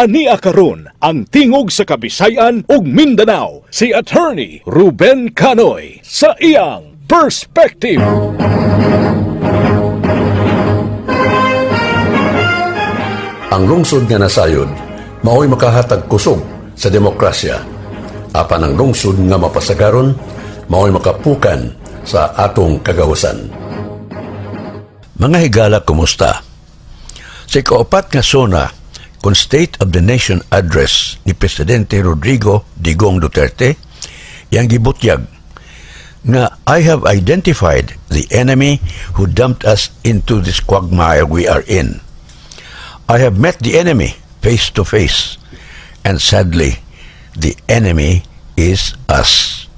Ania karon ang tingog sa Kabisayan ug Mindanao si Attorney Reuben Canoy sa iyang perspective. Ang lungsod nga nasayod maoy makahatag kusog sa demokrasya. Apan ang lungsod nga mapasagaron maoy makapukan sa atong kagawasan. Mga higala, kumusta? Sa ikaapat nga sona kung State of the Nation Address ni Presidente Rodrigo Digong Duterte, yang gibutyag na I have identified the enemy who dumped us into this quagmire we are in. I have met the enemy face to face, and sadly, the enemy is us.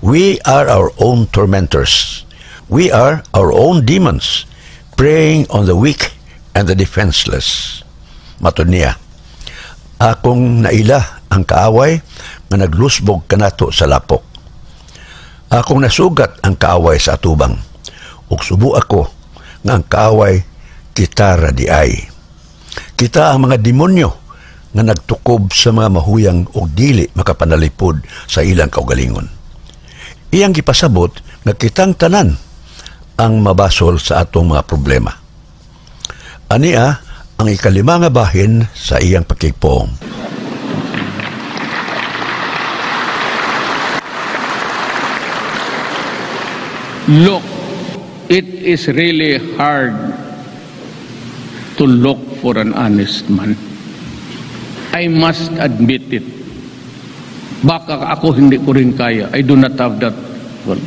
We are our own tormentors. We are our own demons, preying on the weak and the defenseless. Matod niya, akong naila ang kaaway na naglusbog kanato sa lapok. Akong nasugat ang kaaway sa atubang, ug subo ako nga ang kaaway kita radiay. Kita ang mga demonyo nga nagtukob sa mga mahuyang ug dili makapanalipod sa ilang kaugalingon. Iyang gipasabot nga kitang tanan ang mabasol sa atong mga problema. Ania ang ikalima nga bahin sa iyang pakipong. Look, it is really hard to look for an honest man. I must admit it. Baka ako hindi ko rin kaya. I do not have that. Well,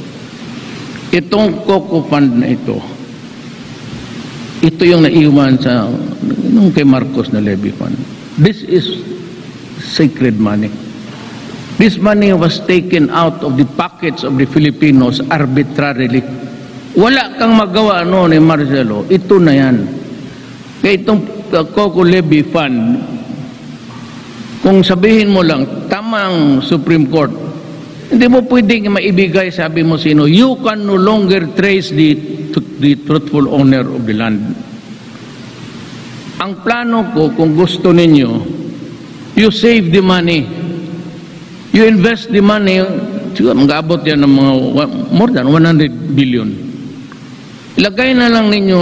itong Coco Fund na ito, ito yung naiwan sa nung kay Marcos na levy fund. This is sacred money. This money was taken out of the pockets of the Filipinos arbitrarily. Wala kang magawa noon ni Marcelo. Ito na yan. Kaya itong Coco Levy Fund, kung sabihin mo lang, tamang Supreme Court, hindi mo pwedeng maibigay, sabi mo sino, you can no longer trace the truthful owner of the land. Ang plano ko, kung gusto ninyo, you save the money. You invest the money. Siguro, mag-abot yan ng mga more than 100 billion. Ilagay na lang ninyo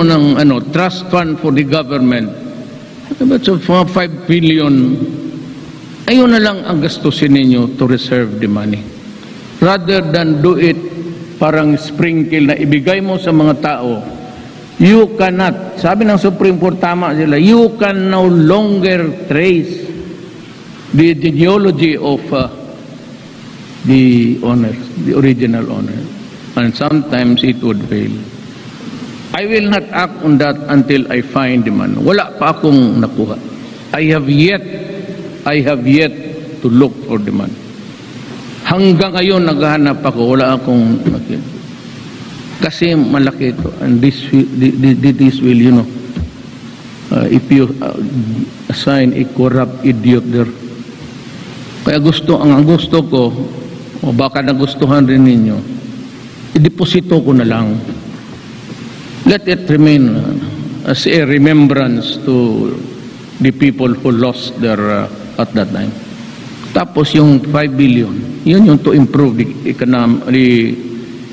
ng trust fund for the government. About so, mga 5 billion. Ayun na lang ang gastusin ninyo to reserve the money. Rather than do it parang sprinkle na ibigay mo sa mga tao, you cannot, sabi ng Supreme Court, tama sila, you can no longer trace the genealogy of the owners, the original owner. And sometimes it would fail. I will not act on that until I find the man. Wala pa akong nakuha. I have yet to look for the man. Hanggang ngayon, naghahanap ako. Wala akong nakita. Kasi malaki ito. And this will, if you assign a corrupt idiot there. Kaya ang gusto ko, o baka nagustuhan rin ninyo, i-deposito ko na lang. Let it remain as a remembrance to the people who lost their at that time. Tapos yung 5 billion, yun yung to improve the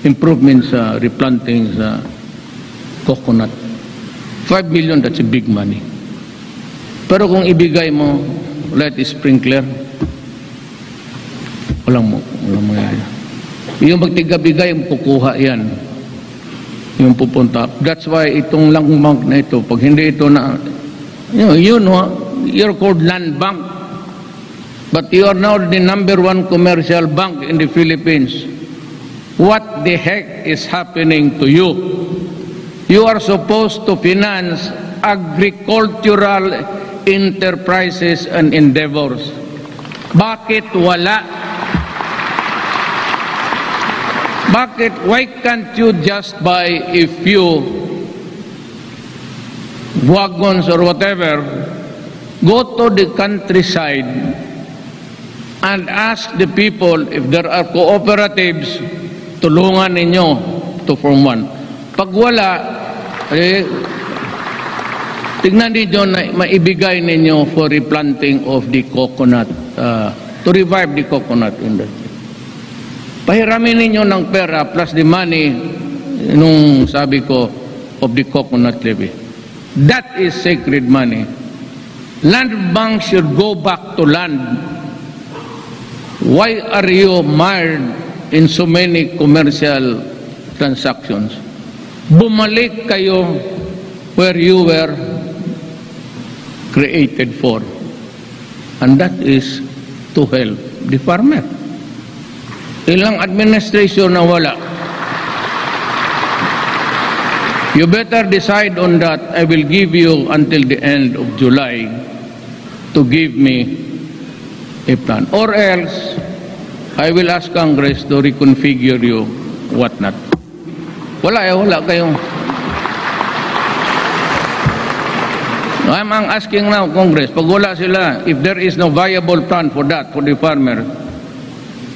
improvement sa replanting sa coconut. 5 billion, that's a big money. Pero kung ibigay mo, light sprinkler, walang mo yan. Yung magtigabigay, yung kukuha yan. Yung pupunta. That's why itong lang bank na ito, pag hindi ito na, you're called land bank. But you are now the #1 commercial bank in the Philippines. What the heck is happening to you? You are supposed to finance agricultural enterprises and endeavors. Bakit wala? Why can't you just buy a few wagons or whatever, go to the countryside, and ask the people if there are cooperatives, tulungan ninyo to form one. Pag wala, Tignan ninyo na maibigay ninyo for replanting of the coconut, to revive the coconut industry. Pahiramin ninyo ng pera plus the money, nung sabi ko, of the coconut levy. That is sacred money. Land bank should go back to land. Why are you mired in so many commercial transactions? Bumalik kayo where you were created for. And that is to help the farmer. Ilang administration na wala. You better decide on that. I will give you until the end of July to give me a plan. Or else, I will ask Congress to reconfigure you whatnot. Wala eh, wala kayong. I'm asking now Congress, pag wala sila, if there is no viable plan for that, for the farmer,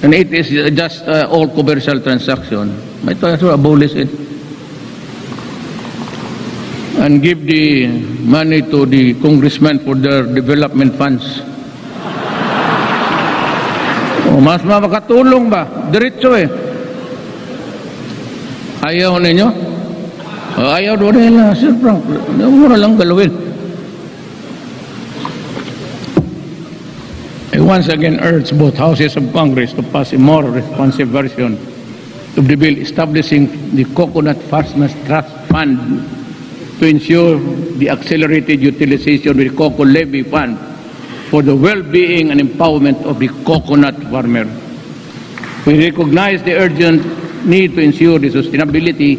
and it is just all commercial transaction, might as well abolish it and give the money to the congressmen for their development funds. O, mas makatulong ba? Diretso eh. Ayaw ninyo? Ayaw doon nila. Sir Frank, wala lang galawin. I once again urge both houses of Congress to pass a more responsive version of the bill establishing the Coconut Farmers' Trust Fund to ensure the accelerated utilization of the Coco Levy Fund for the well-being and empowerment of the coconut farmer. We recognize the urgent need to ensure the sustainability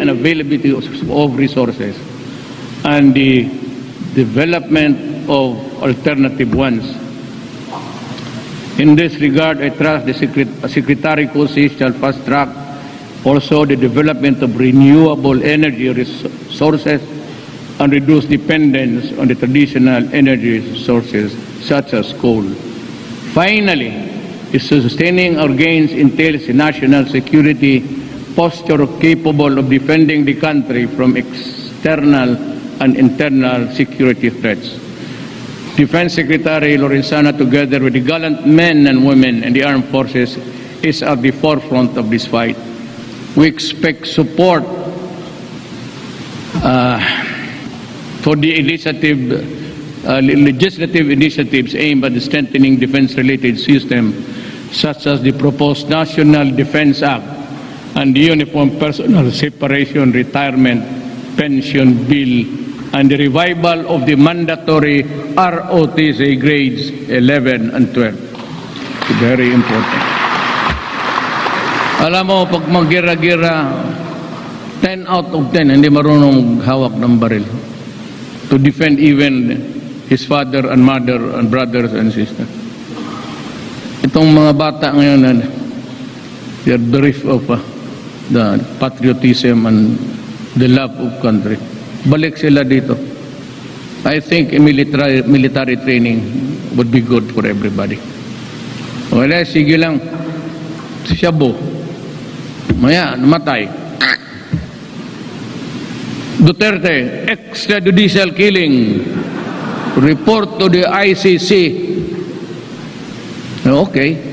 and availability of resources and the development of alternative ones. In this regard, I trust the Secretary Kosi shall fast-track also the development of renewable energy resources and reduce dependence on the traditional energy sources such as coal. Finally, sustaining our gains entails a national security posture capable of defending the country from external and internal security threats. Defense Secretary Lorenzana, together with the gallant men and women in the armed forces, is at the forefront of this fight. We expect support for the legislative initiatives aimed at strengthening defense-related systems, such as the proposed National Defense Act and the Uniform Personal Separation Retirement Pension Bill and the revival of the mandatory ROTC grades 11 and 12. Very important. Alam mo, pag mag-gira-gira, 10 out of 10, hindi marunong hawak ng baril to defend even his father and mother and brothers and sisters. Itong mga bata ngayon, they are bereft of the patriotism and the love of country. Balik sila dito. I think military training would be good for everybody. Wala, sige lang. Siyabo. Maya, namatay. Duterte, extrajudicial killing. Report to the ICC. Okay.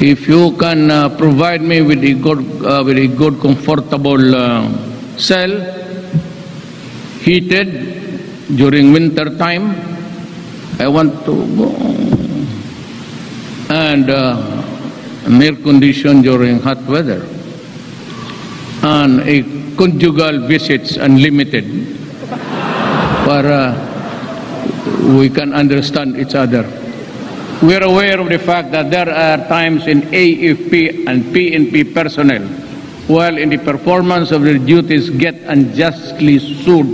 If you can provide me with a good, comfortable cell, heated during winter time, I want to go. And an air condition during hot weather. And a conjugal visits unlimited para we can understand each other. We are aware of the fact that there are times in AFP and PNP personnel, while in the performance of their duties, get unjustly sued,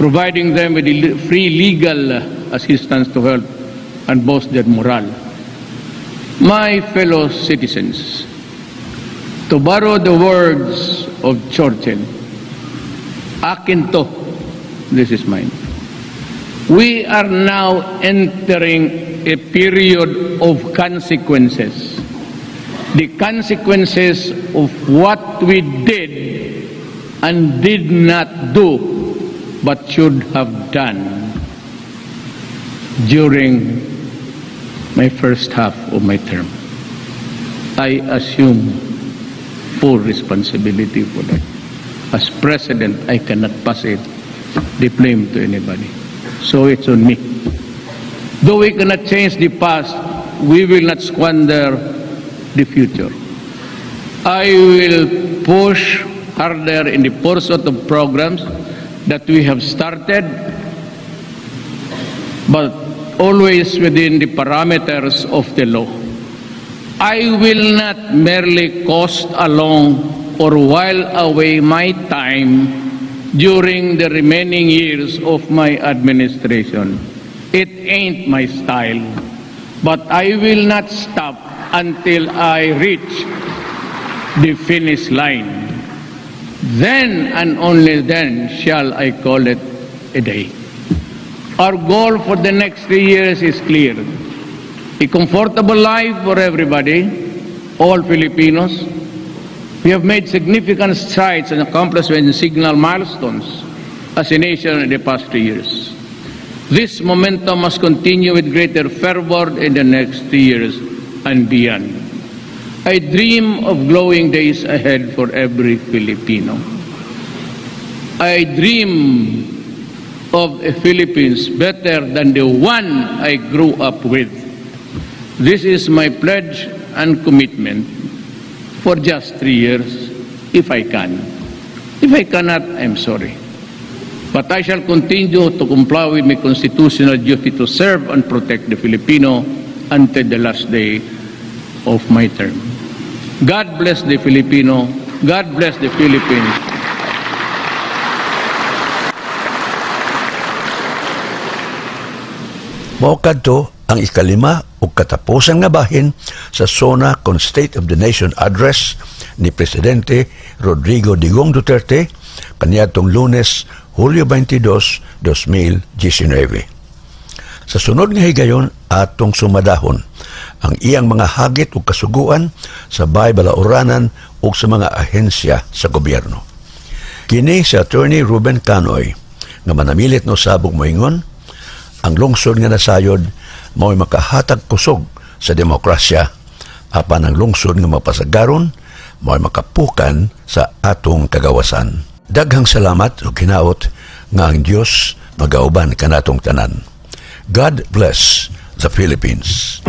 providing them with free legal assistance to help and boost their morale. My fellow citizens, to borrow the words of Churchill, akin to, this is mine. We are now entering a period of consequences. The consequences of what we did and did not do but should have done during my first half of my term. I assume full responsibility for that. As president, I cannot pass it, the blame to anybody. So it's on me. Though we cannot change the past, we will not squander the future. I will push harder in the pursuit of programs that we have started, but always within the parameters of the law. I will not merely coast along or while away my time during the remaining years of my administration. It ain't my style, but I will not stop until I reach the finish line. Then and only then shall I call it a day. Our goal for the next 3 years is clear. A comfortable life for everybody, all Filipinos. We have made significant strides and accomplishments and signal milestones as a nation in the past 3 years. This momentum must continue with greater fervor in the next 3 years and beyond. I dream of glowing days ahead for every Filipino. I dream of the Philippines better than the one I grew up with. This is my pledge and commitment for just 3 years, if I can. If I cannot, I'm sorry. But I shall continue to comply with my constitutional duty to serve and protect the Filipino until the last day of my term. God bless the Filipino. God bless the Philippines. Mao kadto ang ikalima ug katapusang nga bahin sa SONA kon State of the Nation Address ni Presidente Rodrigo Digong Duterte kaniadtong Lunes, Hulyo 22, 2019. Sa sunod nga higayon, atong sumadahon ang iyang mga hagit o kasuguan sa baybalauran o sa mga ahensya sa gobyerno. Kini si Attorney Reuben Canoy nga manamilit no sabog moingon, ang lungsod nga nasayod mao'y makahatag kusog sa demokrasya, apan ang lungsod nga mapasagaron mao'y makapukan sa atong kagawasan. Daghang salamat o kinaot nga ang Dios magauban kanatong tanan. God bless the Philippines.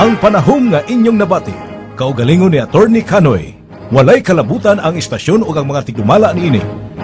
Ang panahom nga inyong nabati, kaugalingon ni Attorney Canoy. Walay kalabutan ang istasyon o ang mga tigdumala niini.